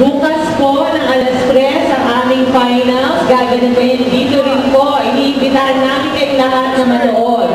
Bukas po ng alas 3 ang aming finals. Gaganapayin dito rin po. Iniimbitahan namin kayo lahat na manood.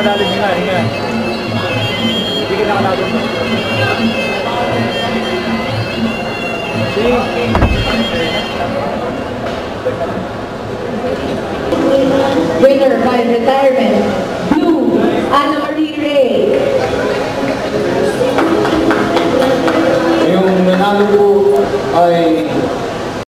malalim nila. Hindi kinakalagot na. Winner by retirement, Blue Anna Marie Rey. Yung nanalo ko ay